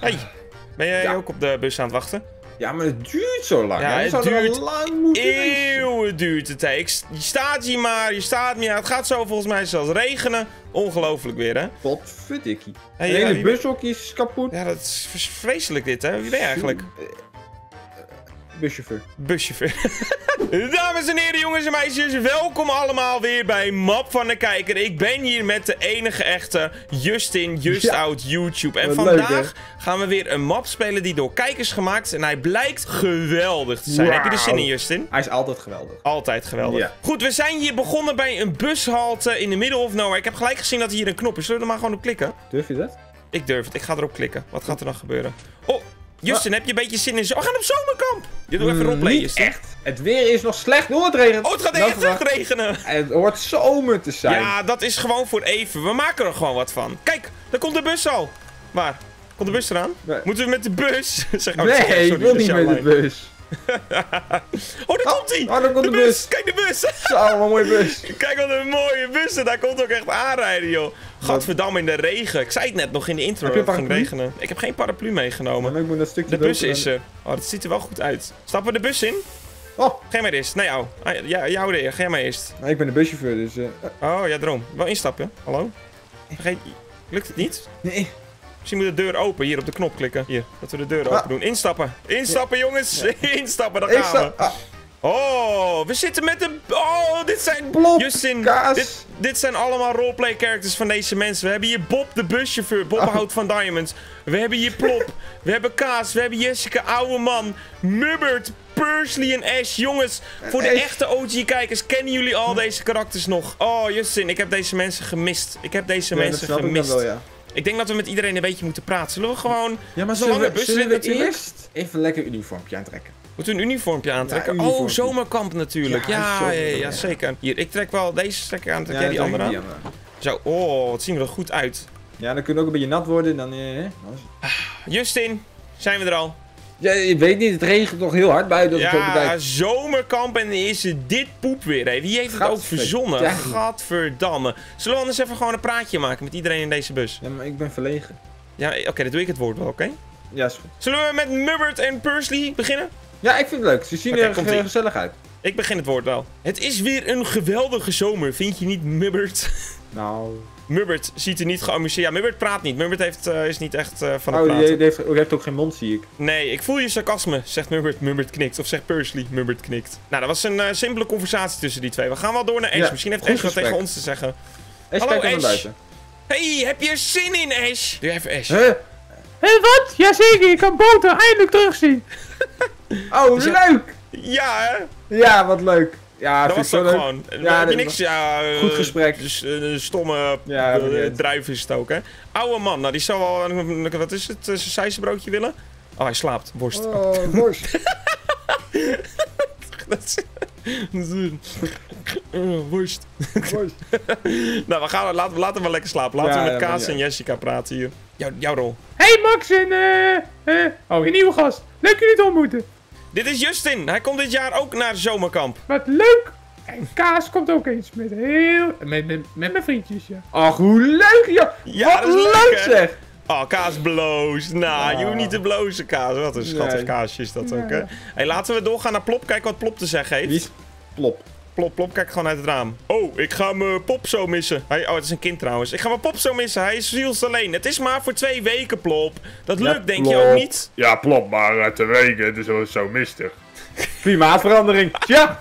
Hey, ben jij ook op de bus aan het wachten? Ja, maar het duurt zo lang. Ja, het duurt lang. Eeuwen duurt het. Je staat hier maar, je staat maar. Het gaat zo volgens mij zelfs regenen. Ongelooflijk weer, hè? Wat verdikkie. De hele bushokje is kapot. Ja, dat is vreselijk dit, hè? Wie ben je eigenlijk? Buschauffeur. Buschauffeur. Dames en heren, jongens en meisjes, welkom allemaal weer bij Map van de Kijker. Ik ben hier met de enige echte Justin, Out YouTube. En vandaag gaan we weer een map spelen die door kijkers gemaakt is. En hij blijkt geweldig te zijn. Wow. Heb je er zin in, Justin? Hij is altijd geweldig. Altijd geweldig. Ja. Goed, we zijn hier begonnen bij een bushalte in de middle of nowhere. Ik heb gelijk gezien dat hier een knop is. Zullen we er maar gewoon op klikken? Durf je dat? Ik durf het. Ik ga erop klikken. Wat gaat er dan gebeuren? Oh! Justin, heb je een beetje zin in... We gaan op zomerkamp! Je doet even roleplayen, Justin. Echt. Het weer is nog slecht. Oh, het regent. Oh, het gaat echt regenen. Het hoort zomer te zijn. Ja, dat is gewoon voor even. We maken er gewoon wat van. Kijk, daar komt de bus al. Waar? Komt de bus eraan? Nee. Moeten we met de bus? Zeg, oh, nee, ik wil niet met de bus. Oh, daar komt hij! Oh, daar komt de bus! Kijk, de bus! Zo, wat een mooie bus. Kijk, wat een mooie bus. En daar komt ook echt aanrijden, joh. Gadverdamme, in de regen. Ik zei het net nog in de intro dat het ging regenen. Ik heb geen paraplu meegenomen. Ik moet dat stukje de bus is er. Oh, dat ziet er wel goed uit. Stappen we de bus in? Oh! Ga jij maar eerst. Nee, jou. Jou de eer. Ga jij maar eerst. Nou, ik ben de buschauffeur, dus... Oh, ja, daarom. Wel instappen. Hallo? Vergeet... Lukt het niet? Nee. Misschien moet de deur open. Hier op de knop klikken. Hier, dat we de deur open doen. Instappen. Instappen, jongens. Ja. Instappen, dan gaan we. Oh, we zitten met de... Oh, dit zijn... Plop, Justin, dit zijn allemaal roleplay characters van deze mensen. We hebben hier Bob, de buschauffeur. Bob houdt van diamonds. We hebben hier Plop. We hebben Kaas. We hebben Jessica, ouwe man. Mubbert, Persley en Ash. Jongens, voor de echte OG-kijkers, kennen jullie al deze karakters nog? Oh, Justin, ik heb deze mensen gemist. Ik heb deze mensen gemist. Ik, denk dat we met iedereen een beetje moeten praten. Zullen we gewoon... Ja, maar zullen we eerst even lekker een uniformpje aantrekken? Moeten we een uniformpje aantrekken? Ja, een uniformpje. Oh, zomerkamp natuurlijk. Ja, ja, zeker. Hier, ik trek wel deze trekker aan. Trek jij die andere aan? Zo, oh, wat zien we er goed uit. Ja, dan kunnen we ook een beetje nat worden. Dan, Justin, zijn we er al? Ja, ik weet niet. Het regent toch heel hard buiten. Ja, zomerkamp en is dit poep weer. Hé. Wie heeft het ook verzonnen? Gadverdamme. Zullen we anders even gewoon een praatje maken met iedereen in deze bus? Ja, maar ik ben verlegen. Ja, oké, dan doe ik het woord wel, oké? Ja, is goed. Zullen we met Mubbert en Persley beginnen? Ja, ik vind het leuk. Ze zien er gezellig uit. Ik begin het woord wel. Het is weer een geweldige zomer. Vind je niet, Mubbert? Nou... Mubbert ziet er niet geamuseerd. Ja, Mubbert praat niet. Mubbert is niet echt van het praten. Oh, die heeft ook geen mond, zie ik. Nee, ik voel je sarcasme, zegt Mubbert. Mubbert knikt. Of zegt Persley. Mubbert knikt. Nou, dat was een simpele conversatie tussen die twee. We gaan wel door naar Ash. Ja, misschien heeft Ash wat tegen ons te zeggen. Ash, hallo, Ash. Hey, heb je er zin in, Ash? Doe even Ash. Hé, wat? Jazeker, ik kan boter eindelijk terugzien. Oh, dus leuk! Ja, hè? Ja, wat leuk. Ja, dat was ook gewoon. Ja, niks, goed gesprek. Dus stomme druif is het ook, hè? Oude man, nou die zou wel een, wat is het, sijzenbroodje willen? Oh, hij slaapt. Worst. Oh, worst. Worst. Worst. Nou, laten we maar lekker slapen. Laten we met Kaas en Jessica praten hier. Jouw rol. Hey Max en oh, een nieuwe gast. Leuk jullie te ontmoeten. Dit is Justin. Hij komt dit jaar ook naar zomerkamp. Wat leuk! En Kaas komt ook eens met met mijn vriendjes, ja. Ach, hoe leuk, joh! Ja, wat leuk, zeg! Oh, Kaas bloost. Nou, je hoeft niet te blozen, Kaas. Wat een schattig Kaasje is dat ook, hè. Hey, laten we doorgaan naar Plop. Kijk wat Plop te zeggen heeft. Wie is Plop? Plop, Plop, kijk gewoon uit het raam. Oh, ik ga mijn Pop zo missen. Oh, het is een kind trouwens. Ik ga mijn Pop zo missen. Hij is ziels alleen. Het is maar voor 2 weken, Plop. Dat lukt, denk je ook niet? Ja, Plop, maar 2 weken. Het is wel zo mistig. Klimaatverandering. Tja!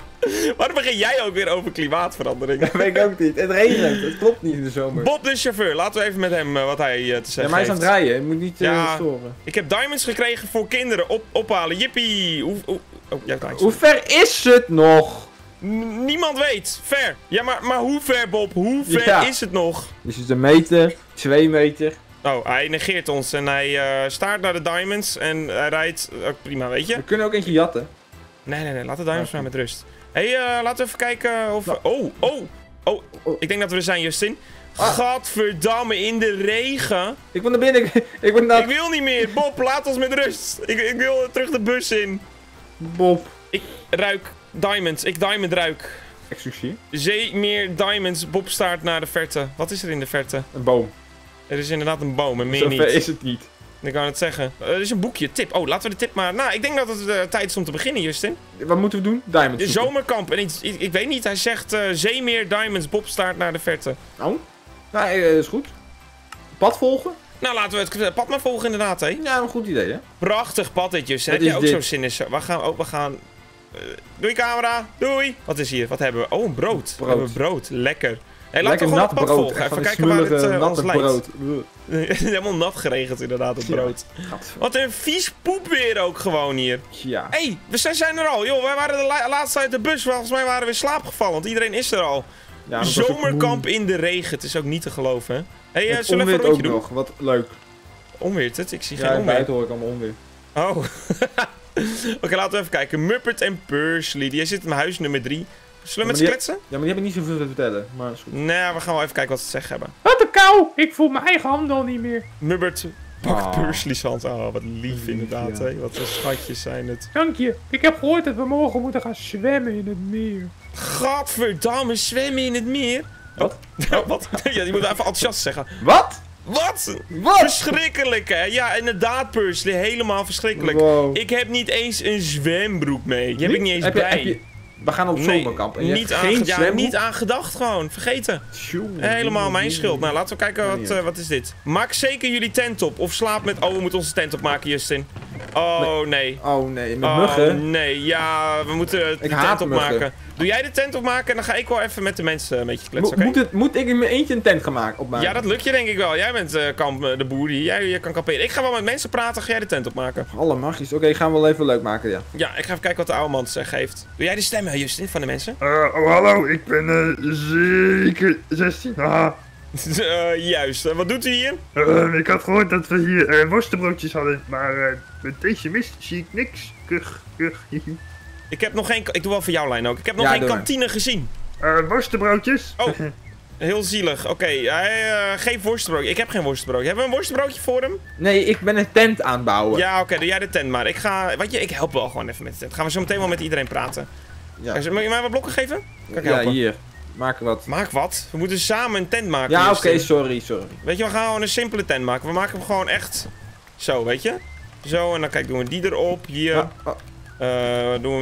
Waarom begin jij ook weer over klimaatverandering? Dat weet ik ook niet. Het regent. Het klopt niet in de zomer. Bob de chauffeur. Laten we even met hem wat hij te zeggen heeft. Ja, maar hij is aan het rijden. Je moet niet storen. Ik heb diamonds gekregen voor kinderen. Ophalen. Jippie. Hoe ver is het nog? Niemand weet. Ver. Ja, maar hoe ver, Bob? Hoe ver is het nog? Is het 1 meter? 2 meter? Oh, hij negeert ons en hij staart naar de diamonds en hij rijdt... prima, weet je? We kunnen ook eentje jatten. Nee. Laat de diamonds maar met rust. Hé, laten we even kijken of... Oh, ik denk dat we er zijn, Justin. Gadverdamme, in de regen. Ik wil naar binnen. Ik wil niet meer. Bob, laat ons met rust. Ik wil terug de bus in. Bob. Ik ruik... Diamonds, ik diamond ruik. Excuseer? Zee, meer diamonds, Bob staart naar de verte. Wat is er in de verte? Een boom. Er is inderdaad een boom en meer niet. Zover is het niet. Ik kan het zeggen. Er is een boekje, tip. Oh, laten we de tip maar... Nou, ik denk dat het tijd is om te beginnen, Justin. Wat moeten we doen? Diamonds. De zomerkamp. En ik weet niet, hij zegt zeemeer, diamonds, Bob staart naar de verte. Oh, nou, is goed. Pad volgen? Nou, laten we het pad maar volgen inderdaad, hè. Ja, een goed idee, hè. Prachtig pad dit, Justin. Heb je ook zo'n zin in? We gaan... Doei, camera. Doei. Wat is hier? Wat hebben we? Oh, een brood. We hebben brood. Lekker. Hey, laten we gewoon het pad volgen. Even kijken waar het ons leidt. Helemaal nat geregend inderdaad, het brood. Ja, wat een vies poep weer ook gewoon hier. Ja. Hé, hey, we zijn er al. Joh, wij waren de laatste uit de bus. Volgens mij waren we in slaap gevallen, want iedereen is er al. Ja, zomerkamp in de regen. Het is ook niet te geloven, hè. Hé, hey, zullen we even een rondje doen? Nog. Wat leuk. Onweert het? Ik zie geen onweer. Ja, buiten hoor ik allemaal onweer. Oh. Oké, laten we even kijken. Muppet en Pursley. Die zit in huis nummer 3. Zullen we met ze kletsen? Ja, maar die hebben niet zoveel te vertellen, maar is goed. Nee, we gaan wel even kijken wat ze te zeggen hebben. Wat een kou! Ik voel mijn eigen hand al niet meer. Muppet pakt Pursley's hand. Oh, wat lief inderdaad, ja. Hé. Wat een schatjes zijn het. Dank je. Ik heb gehoord dat we morgen moeten gaan zwemmen in het meer. Godverdamme, zwemmen in het meer? Wat? Oh, wat? Ja, die moet even enthousiast zeggen. Wat? Wat? Wat? Verschrikkelijk, hè? Ja, inderdaad, Pursley. Helemaal verschrikkelijk. Wow. Ik heb niet eens een zwembroek mee. Die heb ik niet eens bij. We gaan op zomerkamp. En niet aan, niet aan gedacht gewoon. Vergeten. Helemaal mijn schuld. Nou, laten we kijken wat is dit. Maak zeker jullie tent op. Of slaap met... Oh, we moeten onze tent opmaken, Justin. Oh, nee. Oh, nee. Met muggen? Oh, nee. Ja, we moeten de tent opmaken. Doe jij de tent opmaken en dan ga ik wel even met de mensen een beetje kletsen, oké? Moet ik in mijn eentje een tent gaan opmaken? Ja, dat lukt je denk ik wel. Jij bent de boer die jij kan kamperen. Ik ga wel met mensen praten, ga jij de tent opmaken. Alle magisch. Oké, gaan we wel even leuk maken, ja. Ja, ik ga even kijken wat de oude man te zeggen heeft. Doe jij de stemmen, Justin, van de mensen? Hallo, ik ben zeker 16. Juist. Wat doet u hier? Ik had gehoord dat we hier worstenbroodjes hadden, maar met deze mist zie ik niks. Ik heb nog geen... Ik doe wel voor jouw lijn ook. Ik heb nog geen kantine gezien. Worstenbroodjes? Oh, heel zielig. Oké, geef worstenbroodje. Ik heb geen worstenbroodje. Hebben we een worstenbroodje voor hem? Nee, ik ben een tent aan het bouwen. Ja, oké, doe jij de tent maar. Ik ga... Weet je, ik help wel gewoon even met de tent. Gaan we zo meteen wel met iedereen praten. Ja. Mag je mij wat blokken geven? Kan ik helpen? Hier. Maak wat. Maak wat? We moeten samen een tent maken. Ja, oké, sorry. Weet je, we gaan gewoon een simpele tent maken. We maken hem gewoon echt zo, weet je? Zo, en dan kijk, doen we die erop. Hier.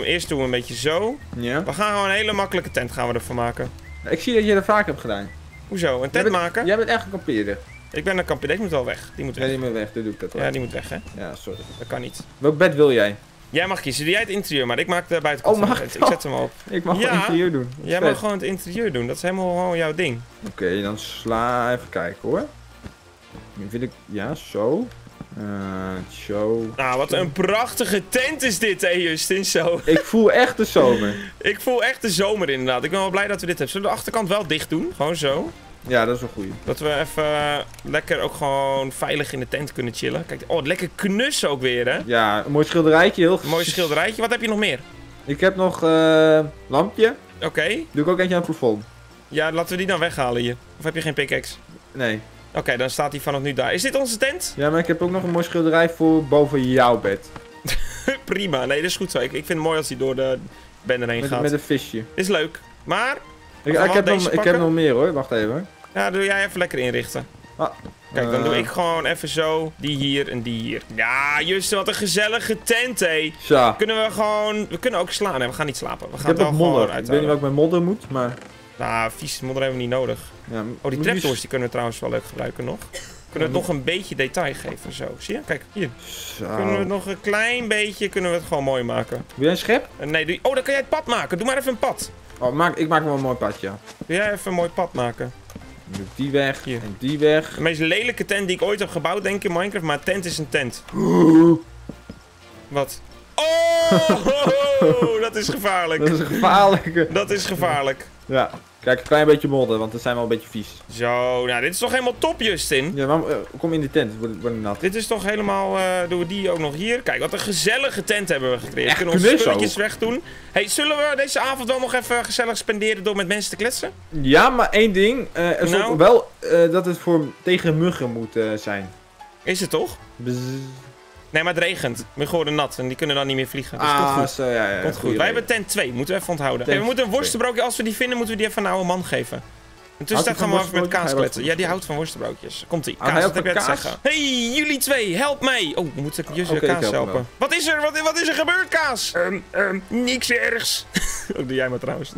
Eerst doen we een beetje zo. Ja. We gaan gewoon een hele makkelijke tent gaan we ervan maken. Ik zie dat je dat vaak hebt gedaan. Hoezo? Een tent maken? Jij bent echt een kampeerder. Ik ben een kampeerder. Deze moet wel weg. Die moet weg. Ja, die moet weg. Dat doe ik dat wel. Ja, die moet weg, hè? Ja, sorry. Dat kan niet. Welk bed wil jij? Jij mag kiezen. Doe jij het interieur, maar ik maak de buitenkant. Oh, mag ik? Ik zet hem op. Ik mag gewoon het interieur doen. Jij mag gewoon het interieur doen. Dat is helemaal gewoon jouw ding. Oké, dan sla even kijken, hoor. Nu vind ik... Ja, zo. Show. Nou, wat een prachtige tent is dit, hè, Justin. Zo. Ik voel echt de zomer. Ik voel echt de zomer, inderdaad. Ik ben wel blij dat we dit hebben. Zullen we de achterkant wel dicht doen? Gewoon zo. Ja, dat is een goeie. Dat we even lekker ook gewoon veilig in de tent kunnen chillen. Kijk, oh, lekker knus ook weer, hè? Ja, een mooi schilderijtje. Een mooi schilderijtje. Wat heb je nog meer? Ik heb nog lampje. Oké. Doe ik ook eentje aan het plafond. Ja, laten we die dan weghalen hier. Of heb je geen pickaxe? Nee. Oké, dan staat hij vanaf nu daar. Is dit onze tent? Ja, maar ik heb ook nog een mooi schilderij voor boven jouw bed. Prima. Nee, dat is goed zo. Ik vind het mooi als hij door de banner heen gaat. Met een visje. Is leuk. Maar... Ik heb nog meer, hoor. Wacht even. Ja, doe jij even lekker inrichten. Kijk, dan doe ik gewoon even zo. Die hier en die hier. Ja, Justin, wat een gezellige tent, hé. Ja. Kunnen we gewoon... We kunnen ook slaan, hè. We gaan niet slapen. We gaan het wel gewoon uithouden. Ik weet niet waar ik met modder moet, maar... Nou, vies modder hebben we niet nodig. Ja, oh, die trapdoors die kunnen we trouwens wel leuk gebruiken nog. Kunnen we het nog een beetje detail geven, zo. Zie je? Kijk, hier. Zo. Kunnen we het nog een klein beetje, kunnen we het gewoon mooi maken. Wil jij een schep? Nee, oh, dan kan jij het pad maken. Doe maar even een pad. Oh, ik maak wel een mooi pad, ja. Wil jij even een mooi pad maken? Die weg, hier. En die weg. De meest lelijke tent die ik ooit heb gebouwd, denk ik, in Minecraft. Maar een tent is een tent. Wat? Oh, dat is gevaarlijk. Dat is gevaarlijk. Dat is gevaarlijk. Ja. Kijk, een klein beetje modder, want we zijn wel een beetje vies. Zo, nou dit is toch helemaal top, Justin? Ja, maar kom in de tent, word nat. Dit is toch helemaal, doen we die ook nog hier? Kijk, wat een gezellige tent hebben we gecreëerd. We kunnen onze spulletjes wegdoen. Hey, zullen we deze avond wel nog even gezellig spenderen door met mensen te kletsen? Ja, maar één ding. Er stond wel dat het tegen muggen moet zijn. Is het toch? Nee, maar het regent. Muggen worden nat en die kunnen dan niet meer vliegen. Dus komt goed. Zo, ja, komt goed. Wij hebben tent 2, moeten we even onthouden. Hey, we moeten een worstenbroodje, als we die vinden, moeten we die even aan een oude man geven. Intussen gaan we af met kaaskletsen. Ja, die houdt van worstenbroodjes. Komt-ie. Kaas, wat heb jij te zeggen? Hey, jullie twee, help mij! Oh, moet ik jullie kaas helpen? Wat is er? Wat is er gebeurd, Kaas? Niks ergs. Ook doe jij maar trouwens.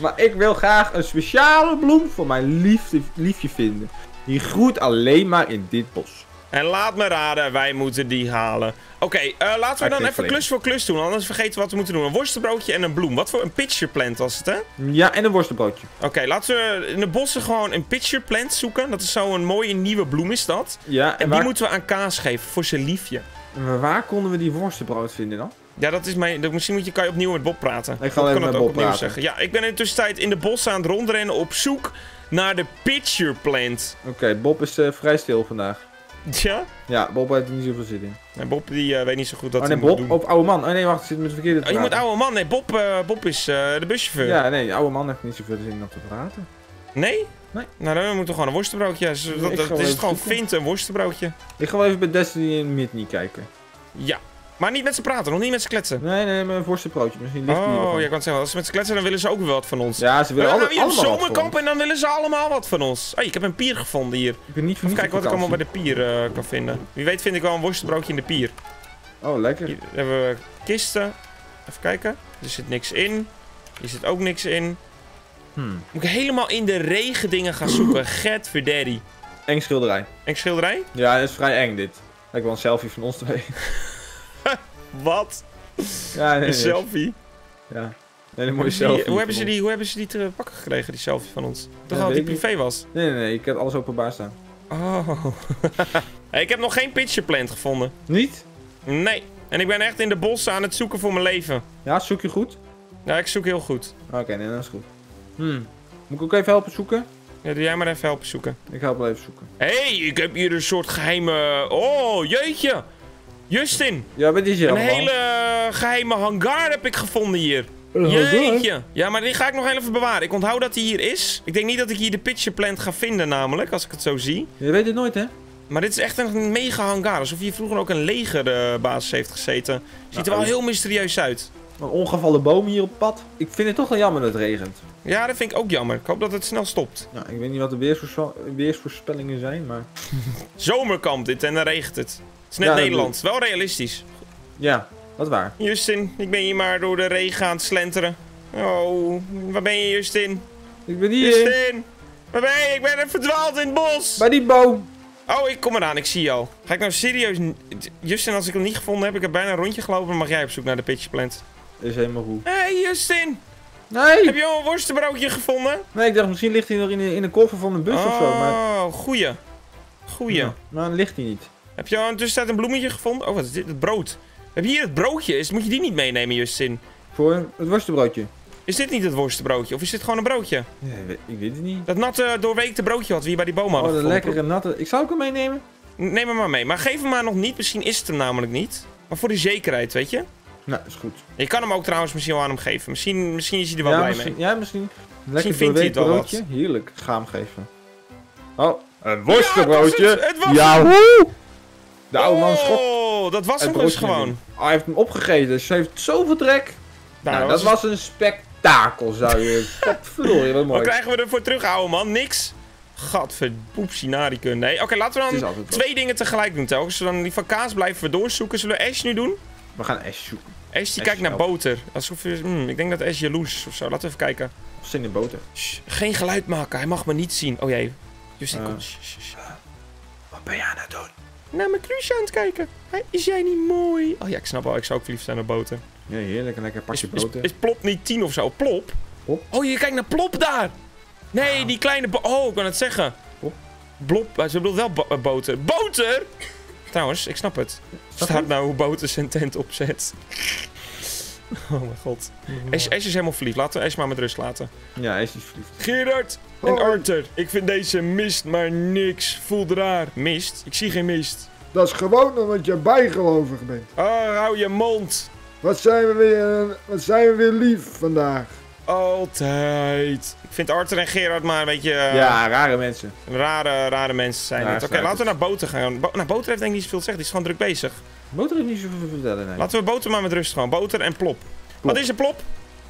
Maar ik wil graag een speciale bloem voor mijn liefje vinden. Die groeit alleen maar in dit bos. En laat me raden, wij moeten die halen. Oké, laten we dan even klus voor klus doen, anders vergeten we wat we moeten doen. Een worstenbroodje en een bloem. Wat voor een pitcher plant was het, hè? Ja, en een worstenbroodje. Oké, laten we in de bossen gewoon een pitcher plant zoeken. Dat is zo'n mooie nieuwe bloem, is dat? Ja, en waar... die moeten we aan Kaas geven, voor zijn liefje. Maar waar konden we die worstenbrood vinden dan? Ja, dat is mijn... Misschien kan je opnieuw met Bob praten. Ik ga even met Bob praten. Ja, ik ben in de tussentijd in de bossen aan het rondrennen op zoek naar de pitcher plant. Oké, Bob is vrij stil vandaag. Ja? Ja, Bob heeft er niet zoveel zin in. En Bob die weet niet zo goed dat hij moet doen. Op oude man. Oh nee, wacht, ik zit met de verkeerde je moet oude man. Nee, Bob is de buschauffeur. Ja, nee, oude man heeft niet zoveel zin om te praten. Nee? Nee. Nou, dan moeten we gewoon een worstenbroodje. Dat is het gewoon, vindt een worstenbroodje. Ik ga wel even bij Destiny in Midnight kijken. Ja. Maar niet met ze praten, nog niet met ze kletsen. Nee, met een worstenbroodje. Misschien ligt die wel. Oh, je kan het zeggen, als ze met ze kletsen, dan willen ze ook weer wat van ons. Ja, ze willen allemaal wat van ons. Zomerkamp en dan willen ze allemaal wat van ons. Oh, ik heb een pier gevonden hier. Ik ben niet van kijken wat ik allemaal bij de pier kan vinden. Wie weet vind ik wel een worstenbroodje in de pier. Oh, lekker. Hier hebben we kisten. Even kijken. Er zit niks in. Hier zit ook niks in. Moet ik helemaal in de regen dingen gaan zoeken. Gadverdaddy. Eng schilderij. Eng schilderij? Ja, dat is vrij eng dit. Lijkt wel een selfie van ons twee. Wat? Ja, nee, een selfie? Ja. Nee, een mooie selfie. Hoe hebben ze die te pakken gekregen, die selfie van ons? Toch al die privé was? Nee. Ik heb alles openbaar staan. Oh. Ik heb nog geen pitcher plant gevonden. Niet? Nee. En ik ben echt in de bossen aan het zoeken voor mijn leven. Ja, zoek je goed? Ja, ik zoek heel goed. Oké, nee, dat is goed. Moet ik ook even helpen zoeken? Ja, doe jij maar even helpen zoeken. Ik help wel even zoeken. Hé, ik heb hier een soort geheime... Oh, jeetje! Justin! Ja, wat is hier allemaal? Een hele geheime hangar heb ik gevonden hier. Jeetje. Ja, maar die ga ik nog heel even bewaren. Ik onthoud dat die hier is. Ik denk niet dat ik hier de pitcher plant ga vinden namelijk, als ik het zo zie. Je weet het nooit, hè? Maar dit is echt een mega hangar. Alsof hier vroeger ook een legerbasis heeft gezeten. Ziet er wel heel mysterieus uit. Een ongevallen boom hier op pad. Ik vind het toch wel jammer dat het regent. Ja, dat vind ik ook jammer. Ik hoop dat het snel stopt. Ja, ik weet niet wat de weersvoorspellingen zijn, maar... Zomerkamp dit en dan regent het. Het is net Nederland. Wel realistisch. Ja, dat is waar. Justin, ik ben hier maar door de regen aan het slenteren. Oh, waar ben je, Justin? Ik ben hier. Justin, waar ben je? Ik ben er verdwaald in het bos. Bij die boom. Oh, ik kom eraan. Ik zie je al. Ga ik nou serieus... Justin, als ik hem niet gevonden heb, ik heb bijna een rondje gelopen. Dan mag jij op zoek naar de pitcher plant. Is helemaal goed. Hé, Justin. Nee. Heb je al een worstenbroodje gevonden? Nee, ik dacht misschien ligt hij nog in de koffer van de bus of zo. Maar... Oh, goeie. Ja, maar dan ligt hij niet. Heb je al in de tussentijd een bloemetje gevonden? Oh, wat is dit? Het brood. Heb je hier het broodje? Moet je die niet meenemen, Justin? Voor het worstenbroodje. Is dit niet het worstenbroodje? Of is dit gewoon een broodje? Nee, ik weet het niet. Dat natte, doorweekte broodje wat we hier bij die boom hadden gevonden. Oh, dat lekkere, natte. Ik zou ook hem meenemen. Neem hem maar mee. Maar geef hem maar nog niet. Misschien is het hem namelijk niet. Maar voor de zekerheid, weet je? Nou, is goed. Je kan hem ook trouwens misschien wel aan hem geven. Misschien is hij er wel blij mee. Ja, misschien. Lekker doorweekt broodje. Wel wat. Heerlijk. Ik ga hem geven. Oh, een worstenbroodje. Ja, het was het. De oude man schok. Oh, dat was hem dus gewoon. Oh, hij heeft hem opgegeten, dus hij heeft zoveel trek. Nou, dat was een spektakel, zou je... Godverdorie, wat mooi. Wat krijgen we ervoor terug, oude man? Niks. Gadverdoepsinariken. Nee, oké, laten we dan twee dingen tegelijk doen, telkens. Dan die van Kaas blijven we doorzoeken. Zullen we Ash nu doen? We gaan Ash zoeken. Ash die kijkt naar boter. Alsof je... ik denk dat Ash jaloers is of zo. Laten we even kijken. Of zin in boter. Shh, geen geluid maken, hij mag me niet zien. Oh jee. Justin, kom. Wat ben jij aan het doen? Naar mijn kruisje aan het kijken. Is jij niet mooi? Oh ja, ik snap wel. Ik zou ook verliefd zijn op boter. Ja, heerlijk. Een lekker pakje boter. Is Plop niet 10 of zo? Plop? Plop? Oh, je kijkt naar Plop daar. Nee, die kleine... Oh, ik kan het zeggen. Plop? Blop. Ze bedoelt wel boter. Boter? Trouwens, ik snap het. Staat nou hoe boter zijn tent opzet. Oh mijn god. Ash is helemaal verliefd. Laten we Ash maar met rust laten. Ja, Ash is verliefd. Gerard en Arthur. Ik vind deze mist maar niks. Voelt raar. Mist? Ik zie geen mist. Dat is gewoon omdat je bijgelovig bent. Oh, hou je mond. Wat zijn we weer lief vandaag. Altijd. Ik vind Arthur en Gerard maar een beetje... ja, rare mensen. Rare mensen zijn het. Oké, laten we naar Boter gaan. Boter heeft denk ik niet zoveel te zeggen. Die is gewoon druk bezig. Boter heeft niet zoveel te vertellen, nee. Laten we Boter maar met rust gaan. Boter en Plop. Wat is er, Plop?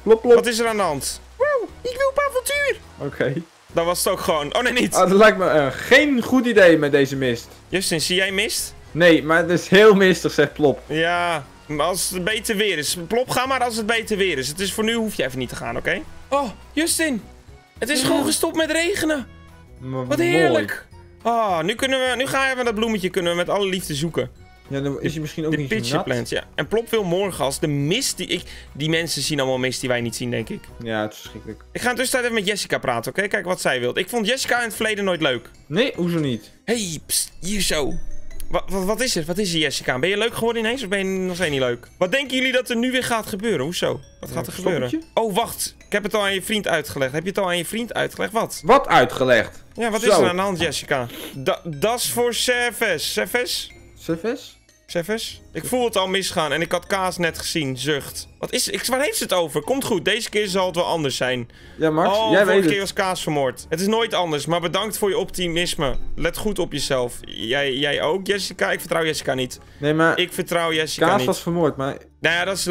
Plop, Plop. Wat is er aan de hand? Woe! Ik wil op avontuur. Oké. Dat was het ook gewoon. Oh nee, niet. Ah, dat lijkt me geen goed idee met deze mist. Justin, zie jij mist? Nee, maar het is heel mistig, zegt Plop. Ja, maar als het beter weer is. Plop, ga maar als het beter weer is. Het is voor nu, hoef je even niet te gaan, oké? Oh, Justin. Het is gewoon gestopt met regenen. Wat heerlijk. Oh, nu gaan we even dat bloemetje kunnen we met alle liefde zoeken. Ja, dan is hij misschien ook niet zo nat. De pitcher plant, ja. En Plop wil morgen als de mist die mensen zien allemaal mist die wij niet zien, denk ik. Ja, het is verschrikkelijk. Ik ga in de tussentijd even met Jessica praten, oké? Kijk wat zij wil. Ik vond Jessica in het verleden nooit leuk. Nee, hoezo niet? Hey, pst, hier zo. Wat is het? Wat is er, Jessica? Ben je leuk geworden ineens of ben je nog steeds niet leuk? Wat denken jullie dat er nu weer gaat gebeuren? Hoezo? Wat gaat er gebeuren? Oh, wacht. Ik heb het al aan je vriend uitgelegd. Heb je het al aan je vriend uitgelegd? Wat? Wat uitgelegd? Ja, wat is er aan de hand, Jessica? Das voor Cervus. Cervus? Cervus? Cervus? Ik voel het al misgaan en ik had Kaas net gezien. Zucht. Wat is het? Waar heeft ze het over? Komt goed. Deze keer zal het wel anders zijn. Ja, Max. Oh, jij vorige keer was Kaas vermoord. Het is nooit anders, maar bedankt voor je optimisme. Let goed op jezelf. Jij ook, Jessica? Ik vertrouw Jessica niet. Nee, maar... Ik vertrouw Jessica niet. Kaas was vermoord, maar... Nou ja, dat is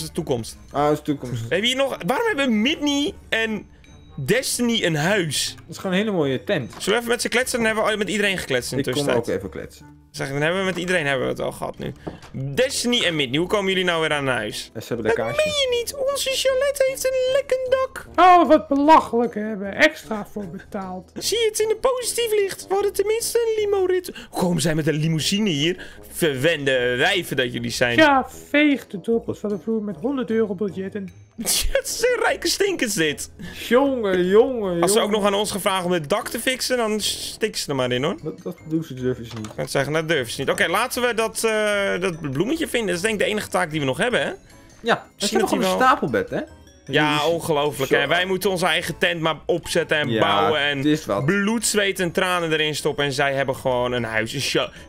de toekomst. Ah, dat is de toekomst. Hebben we hier nog... Waarom hebben Midney en... Destiny een huis. Dat is gewoon een hele mooie tent. Zullen we even met ze kletsen? Dan hebben we met iedereen gekletst in de tussentijd. Ik kom ook even kletsen. Zeg, dan hebben we met iedereen het al gehad nu. Destiny en Midney, hoe komen jullie nou weer aan huis? Ze hebben dat meen je niet. Onze Charlotte heeft een lekker dak. Oh, wat belachelijk. Hebben extra voor betaald. Zie je het in een positief licht? We hadden tenminste een limo-rit. Komen zij met een limousine hier? Verwende wijven dat jullie zijn. Ja, veeg de druppels van de vloer met €100 budgetten. Het is een rijke stinkers dit. Jongen. Als ze ook nog aan ons gevraagd om het dak te fixen, dan stik ze er maar in hoor. Dat durven ze niet. Ik kan zeggen, dat durven ze niet. Oké, laten we dat bloemetje vinden. Dat is denk ik de enige taak die we nog hebben, hè? Ja, we hebben gewoon een stapelbed, hè? Ja, ongelooflijk. En wij moeten onze eigen tent maar opzetten en bouwen en bloed, zweet en tranen erin stoppen. En zij hebben gewoon een huis. Een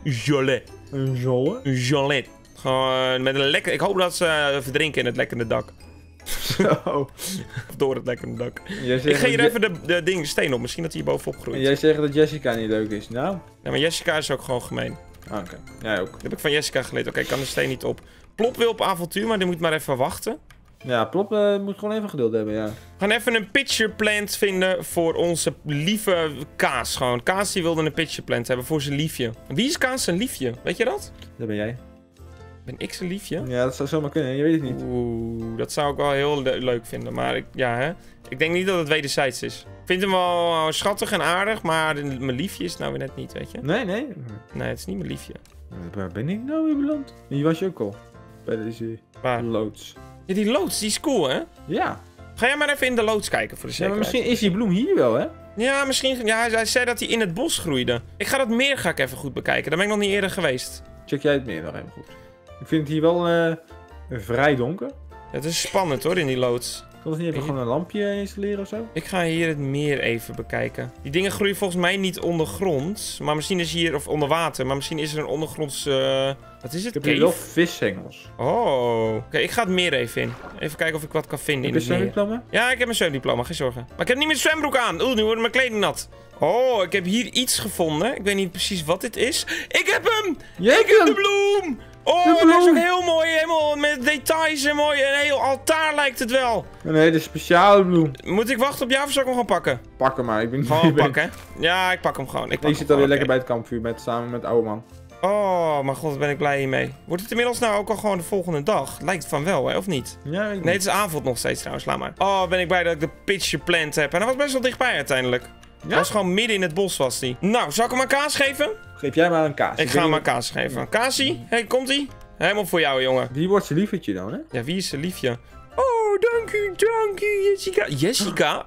chalet. Een chalet? Een chalet. Gewoon met een lekker... Ik hoop dat ze verdrinken in het lekkende dak. Zo. Door het lekkere dak. Ik ga hier even de steen op. Misschien dat hij hier bovenop groeit. En jij zegt dat Jessica niet leuk is. Nou. Ja, maar Jessica is ook gewoon gemeen. Ah, oké. Jij ook. Dat heb ik van Jessica geleerd. Oké, ik kan de steen niet op. Plop wil op avontuur, maar die moet maar even wachten. Ja, Plop moet gewoon even geduld hebben, ja. We gaan even een pitcher plant vinden voor onze lieve Kaas. Gewoon. Kaas die wilde een pitcher plant hebben voor zijn liefje. Wie is Kaas zijn liefje? Weet je dat? Dat ben jij. Ben ik zijn liefje? Ja, dat zou zomaar kunnen, je weet het niet. Oeh, dat zou ik wel heel leuk vinden, maar ik denk niet dat het wederzijds is. Ik vind hem wel schattig en aardig, maar mijn liefje is het nou weer net niet, weet je? Nee. Nee, het is niet mijn liefje. Waar ben ik nou weer beland? Die was je ook al, bij deze loods. Ja, die loods, die is cool, hè? Ja. Ga jij maar even in de loods kijken voor de zekerheid. Ja, maar misschien is die bloem hier wel, hè? Ja, misschien, ja, hij zei dat hij in het bos groeide. Ik ga dat meer even goed bekijken, daar ben ik nog niet eerder geweest. Check jij het meer nog even goed? Ik vind het hier wel vrij donker. Ja, het is spannend hoor, in die loods. Kan het niet even gewoon een lampje installeren of zo? Ik ga hier het meer even bekijken. Die dingen groeien volgens mij niet ondergrond. Maar misschien is hier, of onder water, maar misschien is er een ondergronds... wat is het? Ik heb hier wel vishengels. Oh. Oké, ik ga het meer even in. Even kijken of ik wat kan vinden in het meer. Heb je zwemdiploma? Ja, ik heb een zwemdiploma, geen zorgen. Maar ik heb niet meer zwembroek aan. Oeh, nu wordt mijn kleding nat. Oh, ik heb hier iets gevonden. Ik weet niet precies wat dit is. Ik heb hem! Ik heb de bloem! Oh, dat is ook heel mooi, helemaal met details en mooi. Een heel altaar lijkt het wel. Een hele speciale bloem. Moet ik wachten op jou of zou ik hem gewoon pakken? Pak hem maar, ik ben gewoon pakken. Ja, ik pak hem gewoon. Ik zit alweer lekker bij het kampvuur samen met oude man. Oh, mijn god, ben ik blij hiermee. Wordt het inmiddels nou ook al gewoon de volgende dag? Lijkt het van wel, hè, of niet? Ja, nee, het is avond nog steeds trouwens, laat maar. Oh, ben ik blij dat ik de pitch gepland heb. En dat was best wel dichtbij uiteindelijk. Ja? Dat was gewoon midden in het bos, was die. Nou, zal ik hem aan Kaas geven? Geef jij maar een Kaas. Ik ga hem aan Kaas geven. Kaasie, hey, komt-ie? Helemaal voor jou, jongen. Wie wordt zijn liefje dan, hè? Ja, wie is zijn liefje? Oh, dank u, Jessica. Jessica?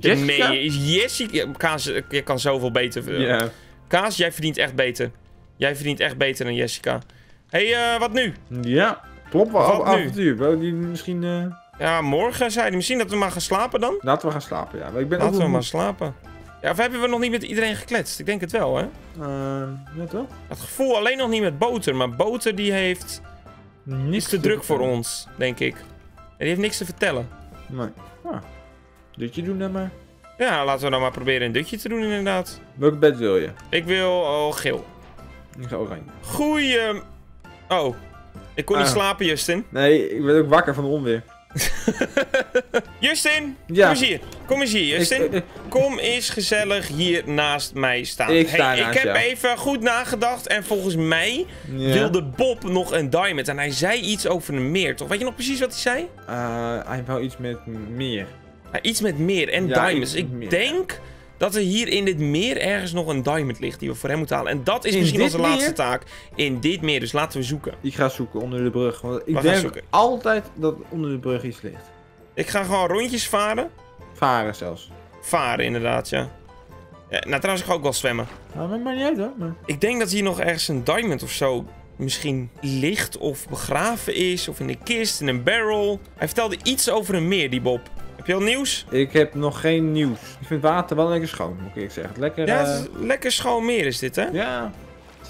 Jessica? Nee, Jessica. Ja, Kaas, je kan zoveel beter. Yeah. Kaas, jij verdient echt beter. Jij verdient echt beter dan Jessica. Hé, wat nu? Ja, klopt wel. Op avontuur. Die misschien... Ja, morgen, zei hij. Misschien dat we maar gaan slapen dan? Laten we gaan slapen, ja. Maar slapen. Ja, of hebben we nog niet met iedereen gekletst? Ik denk het wel, hè? Net wel. Het gevoel alleen nog niet met Boter. Maar Boter die heeft... Niets te druk voor ons, denk ik. En die heeft niks te vertellen. Nee. Ah. Dutje doen dan maar. Ja, laten we dan maar proberen een dutje te doen, inderdaad. Welk bed wil je? Ik wil geel. Ik ga oranje. Goeie... Oh. Ik kon niet slapen, Justin. Nee, ik werd ook wakker van de onweer. Justin, ja. Kom eens hier. Kom eens hier, Justin. Kom eens gezellig hier naast mij staan. Ik heb even goed nagedacht en volgens mij wilde Bob nog een diamond. En hij zei iets over een meer, toch? Weet je nog precies wat hij zei? Hij wou iets met meer. Iets met meer en ja, diamonds. Ik denk dat er hier in dit meer ergens nog een diamond ligt die we voor hem moeten halen. En dat is misschien onze laatste taak in dit meer. Dus laten we zoeken. Ik ga zoeken onder de brug. Want ik denk altijd dat onder de brug iets ligt. Ik ga gewoon rondjes varen. Varen zelfs. Varen inderdaad, ja. Nou, trouwens, ik ga ook wel zwemmen. Nou, dat maakt niet uit hoor. Maar... ik denk dat hier nog ergens een diamond of zo misschien ligt of begraven is. Of in een kist, in een barrel. Hij vertelde iets over een meer, die Bob. Heb je al nieuws? Ik heb nog geen nieuws. Ik vind water wel lekker schoon, moet ik zeggen. Lekker, ja, het is lekker schoon meer is dit, hè? Ja.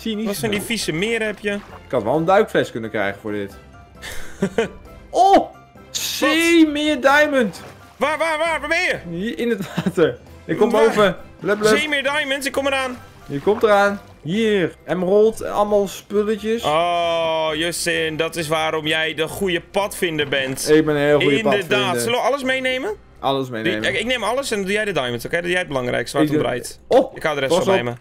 Zie je niet. Wat zijn die vieze meren heb je? Ik had wel een duikfles kunnen krijgen voor dit. Oh! Zie meer diamond! Waar ben je? Hier in het water. Ik kom boven. Zie meer diamonds, ik kom eraan. Je komt eraan. Hier, emerald, allemaal spulletjes. Oh, Justin, dat is waarom jij de goede padvinder bent. Ik ben een heel goede padvinder. Inderdaad. Zullen we alles meenemen? Alles meenemen. Ik neem alles en dan doe jij de diamonds, oké? Dat doe jij het belangrijkste, waar het om draait. Oh, ik hou de rest wel bij me.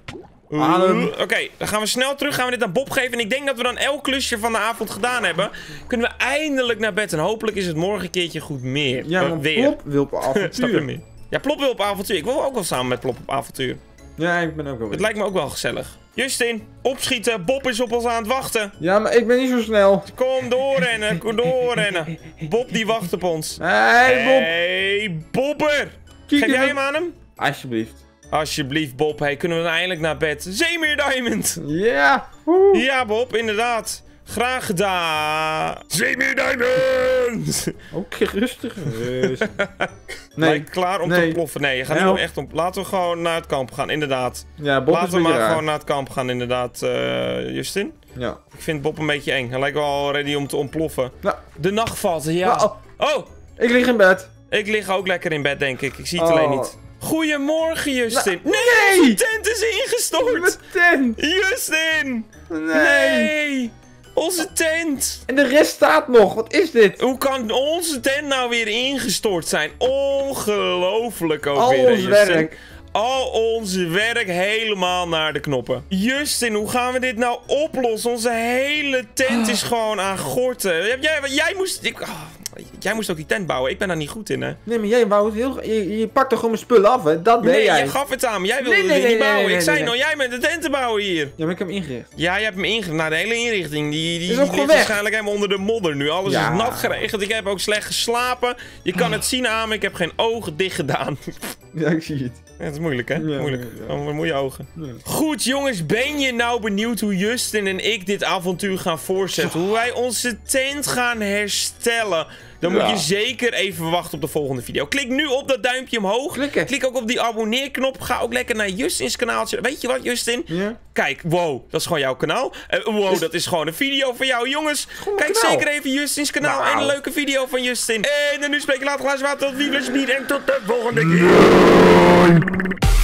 Oké, dan gaan we snel terug, gaan we dit aan Bob geven. En ik denk dat we dan elk klusje van de avond gedaan hebben. Kunnen we eindelijk naar bed en hopelijk is het morgen een keertje goed meer. Ja, maar Plop wil op avontuur. Snap je meer? Ja, Plop wil op avontuur. Ik wil ook wel samen met Plop op avontuur. Ja, ik ben ook wel weer. Het lijkt me ook wel gezellig. Justin, opschieten. Bob is op ons aan het wachten. Ja, maar ik ben niet zo snel. Kom doorrennen, kom doorrennen. Bob die wacht op ons. Hey, Bob. Hey, Bobber. Geef jij hem aan hem? Alsjeblieft. Alsjeblieft, Bob. Hey, kunnen we dan eindelijk naar bed? Zeemeer Diamond. Ja. Yeah. Ja, Bob, inderdaad. Graag gedaan. Zeemeer Diamond. Oké, rustig. Rustig. Nee, maar klaar om te ploffen. Nee, je gaat nu echt om. Laten we gewoon naar het kamp gaan, inderdaad. Ja, Bob laten we maar gewoon naar het kamp gaan, inderdaad, Justin. Ja. Ik vind Bob een beetje eng. Hij lijkt wel ready om te ontploffen. Nou. De nacht valt, ja. Nou, oh! Ik lig in bed. Ik lig ook lekker in bed, denk ik. Ik zie het alleen niet. Goedemorgen, Justin. Nou, nee! Mijn tent is ingestort! Mijn tent! Justin! Nee! Onze tent! En de rest staat nog, wat is dit? Hoe kan onze tent nou weer ingestort zijn? Ongelooflijk ook weer, Justin. Al ons werk. Al ons werk helemaal naar de knoppen. Justin, hoe gaan we dit nou oplossen? Onze hele tent is gewoon aan gorten. Jij moest ook die tent bouwen, ik ben daar niet goed in, hè? Nee, maar jij wou het heel... Je pakt er gewoon mijn spullen af, hè? Dat ben jij. Nee, je gaf het aan, maar jij wilde het niet bouwen. Ik zei nou, jij bent de tent te bouwen hier. Ja, maar ik heb hem ingericht. Ja, je hebt hem ingericht. Nou, de hele inrichting, die is waarschijnlijk helemaal onder de modder nu. Alles is nat geregend, ik heb ook slecht geslapen. Je kan het zien aan me, ik heb geen ogen dicht gedaan. Ja, ik zie het. Ja, dat is moeilijk, hè? Ja, moeilijk. Ja. Oh, moeie ogen. Ja. Goed, jongens. Ben je nou benieuwd hoe Justin en ik dit avontuur gaan voortzetten? Hoe wij onze tent gaan herstellen? Dan moet je zeker even wachten op de volgende video. Klik nu op dat duimpje omhoog. Klik ook op die abonneerknop. Ga ook lekker naar Justins kanaaltje. Weet je wat, Justin? Ja. Kijk, wow, dat is gewoon jouw kanaal. Dat is gewoon een video van jou, jongens. Kijk zeker even Justins kanaal en een leuke video van Justin. En nu spreek ik later. Glaasje water, tot wie plezier en tot de volgende keer.